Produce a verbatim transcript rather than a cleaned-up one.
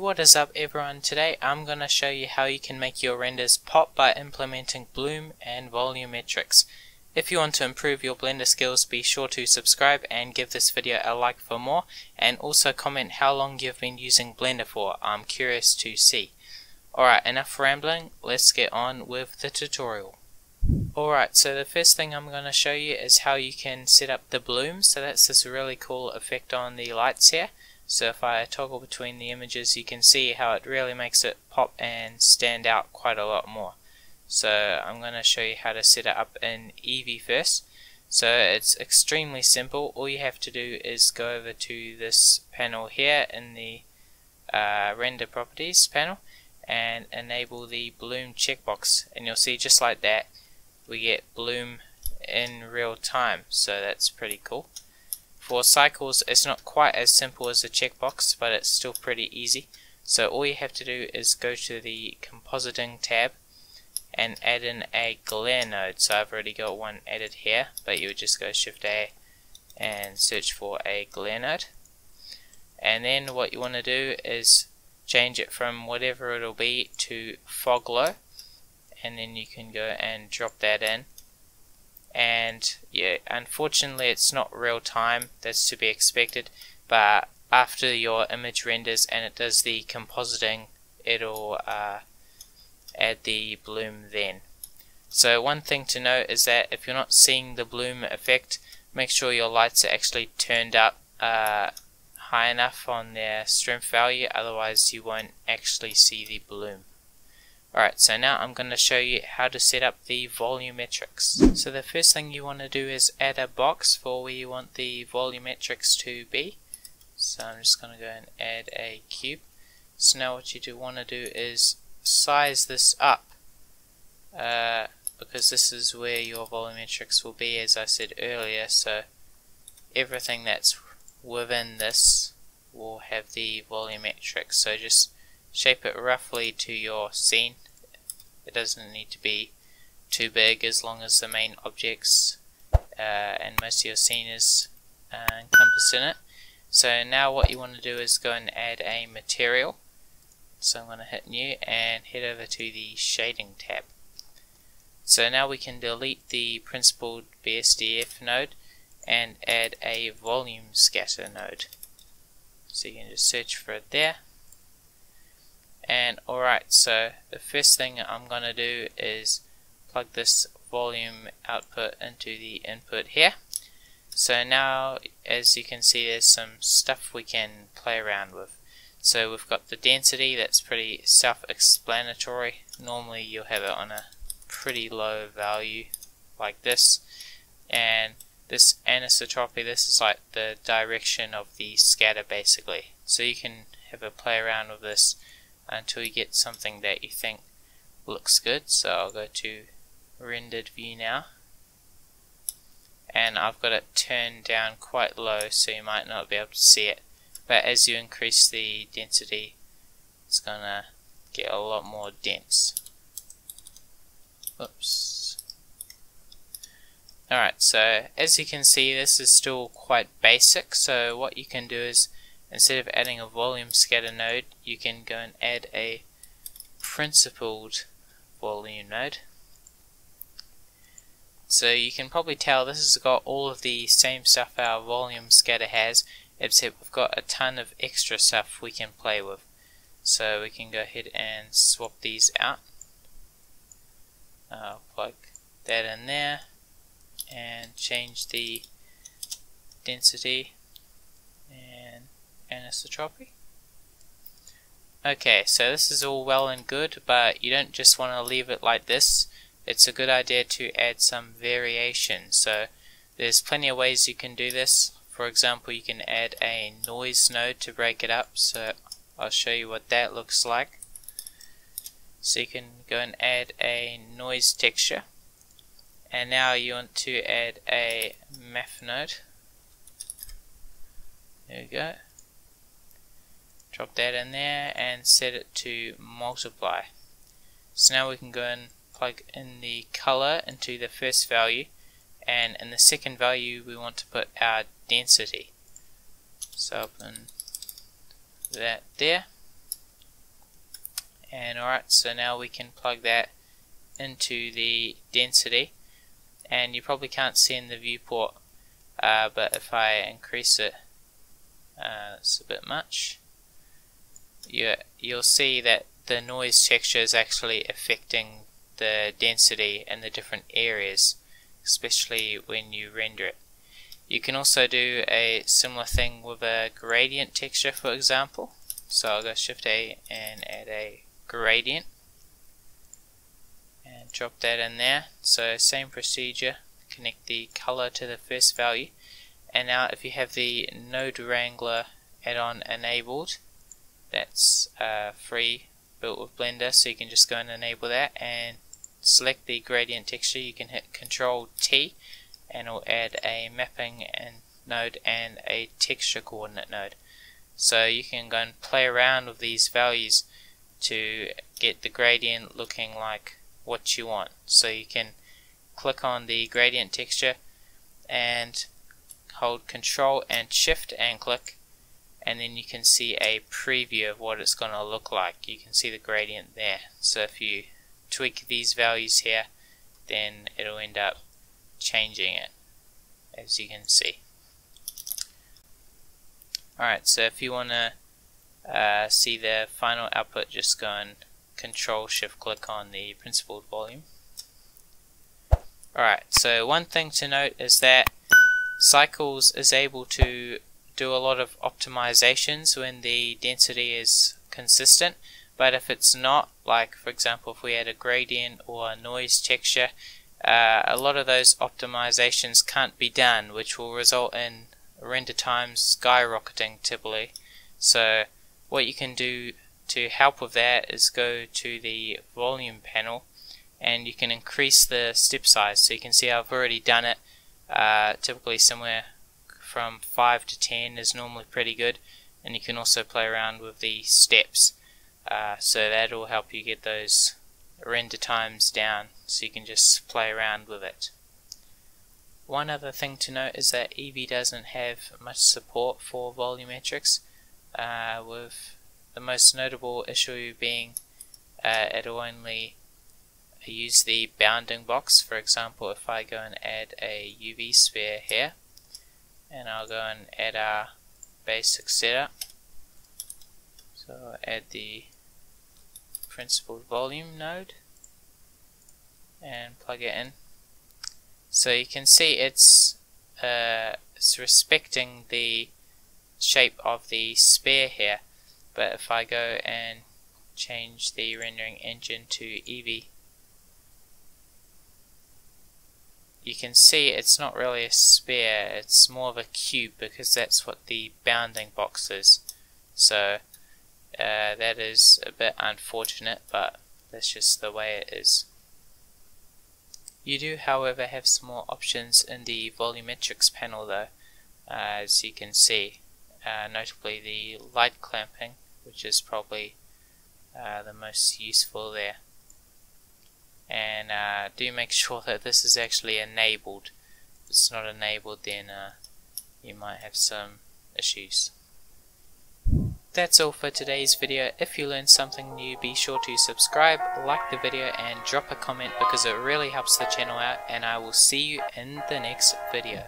What is up everyone, today I'm going to show you how you can make your renders pop by implementing bloom and volumetrics. If you want to improve your Blender skills, be sure to subscribe and give this video a like for more, and also comment how long you've been using Blender for. I'm curious to see. Alright, enough rambling, let's get on with the tutorial. Alright, so the first thing I'm going to show you is how you can set up the bloom. So that's this really cool effect on the lights here. So if I toggle between the images, you can see how it really makes it pop and stand out quite a lot more. So I'm going to show you how to set it up in Eevee first. So it's extremely simple. All you have to do is go over to this panel here in the uh, render properties panel and enable the bloom checkbox, and you'll see just like that we get bloom in real time. So that's pretty cool. For Cycles, it's not quite as simple as a checkbox, but it's still pretty easy. So all you have to do is go to the compositing tab and add in a glare node. So I've already got one added here, but you would just go Shift A and search for a glare node. And then what you want to do is change it from whatever it'll be to Fog Glow, and then you can go and drop that in. And yeah, unfortunately it's not real time, that's to be expected, but after your image renders and it does the compositing, it'll uh, add the bloom then. So one thing to note is that if you're not seeing the bloom effect, make sure your lights are actually turned up uh, high enough on their strength value, otherwise you won't actually see the bloom. Alright, so now I'm going to show you how to set up the volumetrics. So the first thing you want to do is add a box for where you want the volumetrics to be. So I'm just going to go and add a cube. So now what you do want to do is size this up, uh, because this is where your volumetrics will be, as I said earlier. So everything that's within this will have the volumetrics. So just shape it roughly to your scene. It doesn't need to be too big, as long as the main objects uh, and most of your scene is uh, encompassed in it. So now what you want to do is go and add a material. So I'm going to hit new and head over to the shading tab. So now we can delete the principal B S D F node and add a volume scatter node. So you can just search for it there. And alright, so the first thing I'm going to do is plug this volume output into the input here. So now, as you can see, there's some stuff we can play around with. So we've got the density, that's pretty self-explanatory. Normally you'll have it on a pretty low value like this. And this anisotropy, this is like the direction of the scatter basically. So you can have a play around with this until you get something that you think looks good. So I'll go to rendered view now, and I've got it turned down quite low, so you might not be able to see it, but as you increase the density it's gonna get a lot more dense. Oops. Alright, so as you can see, this is still quite basic. So what you can do is, instead of adding a volume scatter node, you can go and add a principled volume node. So you can probably tell this has got all of the same stuff our volume scatter has, except we've got a ton of extra stuff we can play with. So we can go ahead and swap these out. I'll plug that in there and change the density and anisotropy. Okay, so this is all well and good, but you don't just want to leave it like this. It's a good idea to add some variation. So there's plenty of ways you can do this. For example, you can add a noise node to break it up. So I'll show you what that looks like. So you can go and add a noise texture, and now you want to add a math node. There we go. Drop that in there and set it to multiply. So now we can go and plug in the color into the first value, and in the second value we want to put our density. So open that there. And alright, so now we can plug that into the density, and you probably can't see in the viewport, uh, but if I increase it, uh, it's a bit much, you, you'll see that the noise texture is actually affecting the density in the different areas, especially when you render it. You can also do a similar thing with a gradient texture, for example. So I'll go Shift A and add a gradient and drop that in there. So same procedure, connect the color to the first value, and now if you have the Node Wrangler add-on enabled, that's uh, free, built with Blender, so you can just go and enable that and select the gradient texture. You can hit Control T and it'll add a mapping and node and a texture coordinate node. So you can go and play around with these values to get the gradient looking like what you want. So you can click on the gradient texture and hold Control and Shift and click, and then you can see a preview of what it's going to look like. You can see the gradient there. So if you tweak these values here, then it'll end up changing it, as you can see. Alright, so if you want to uh, see the final output, just go and Control Shift click on the principled volume. Alright, so one thing to note is that Cycles is able to do a lot of optimizations when the density is consistent, but if it's not, like for example if we add a gradient or a noise texture, uh, a lot of those optimizations can't be done, which will result in render times skyrocketing typically. So what you can do to help with that is go to the volume panel and you can increase the step size. So you can see I've already done it, uh, typically somewhere from five to ten is normally pretty good, and you can also play around with the steps, uh, so that will help you get those render times down, so you can just play around with it. One other thing to note is that Eevee doesn't have much support for volumetrics, uh, with the most notable issue being uh, it'll only use the bounding box. For example, if I go and add a U V sphere here, and I'll go and add our basic setup, so add the principled volume node and plug it in. So you can see it's, uh, it's respecting the shape of the sphere here, but if I go and change the rendering engine to Eevee, you can see it's not really a sphere, it's more of a cube, because that's what the bounding box is. So uh, that is a bit unfortunate, but that's just the way it is. You do, however, have some more options in the volumetrics panel though, uh, as you can see, uh, notably the light clamping, which is probably uh, the most useful there. And uh, do make sure that this is actually enabled. If it's not enabled, then uh, you might have some issues. That's all for today's video. If you learned something new, be sure to subscribe, like the video and drop a comment, because it really helps the channel out, and I will see you in the next video.